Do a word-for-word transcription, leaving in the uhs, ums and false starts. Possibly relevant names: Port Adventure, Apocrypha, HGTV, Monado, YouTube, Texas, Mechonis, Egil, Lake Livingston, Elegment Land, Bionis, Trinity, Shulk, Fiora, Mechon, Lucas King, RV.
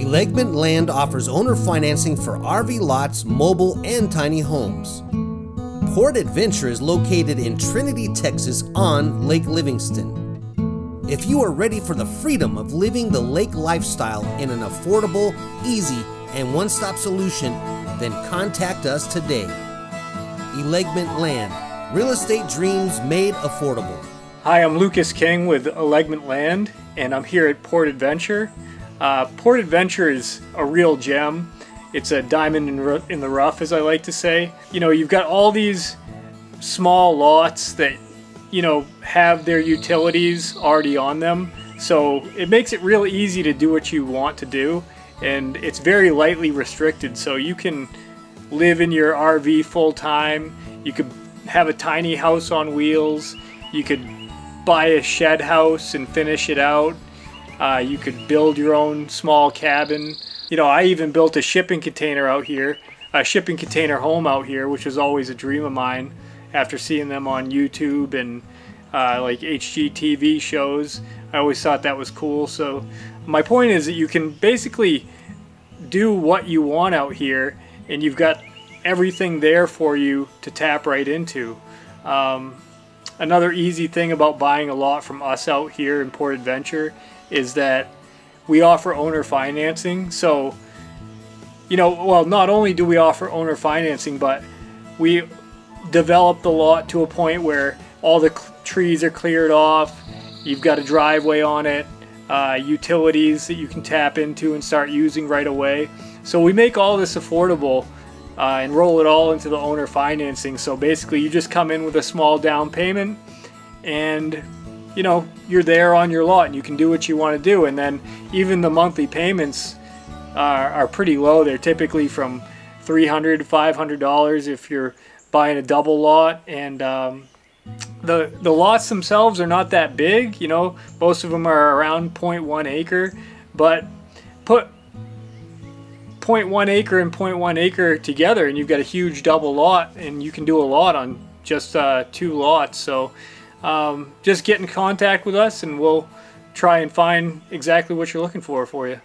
Elegment Land offers owner financing for R V lots, mobile, and tiny homes. Port Adventure is located in Trinity, Texas on Lake Livingston. If you are ready for the freedom of living the lake lifestyle in an affordable, easy, and one-stop solution, then contact us today. Elegment Land, real estate dreams made affordable. Hi, I'm Lucas King with Elegment Land, and I'm here at Port Adventure. Uh, Port Adventure is a real gem. It's a diamond in, in the rough, as I like to say. You know, you've got all these small lots that, you know, have their utilities already on them. So it makes it real easy to do what you want to do. And it's very lightly restricted. So you can live in your R V full time. You could have a tiny house on wheels. You could buy a shed house and finish it out. Uh, you could build your own small cabin. You know, I even built a shipping container out here, a shipping container home out here, which was always a dream of mine after seeing them on YouTube and uh, like H G T V shows. I always thought that was cool. So my point is that you can basically do what you want out here, and you've got everything there for you to tap right into. Um, another easy thing about buying a lot from us out here in Port Adventure is that we offer owner financing. So, you know, well, not only do we offer owner financing, but we develop the lot to a point where all the trees are cleared off, you've got a driveway on it, uh, utilities that you can tap into and start using right away. So we make all this affordable uh, and roll it all into the owner financing. So basically you just come in with a small down payment and, you know, you're there on your lot and you can do what you want to do. And then even the monthly payments are, are pretty low. They're typically from three hundred dollars to five hundred dollars if you're buying a double lot. And um, the, the lots themselves are not that big. You know, most of them are around zero point one acre. But put zero point one acre and zero point one acre together and you've got a huge double lot, and you can do a lot on just uh, two lots. So Um, just get in contact with us and we'll try and find exactly what you're looking for for you.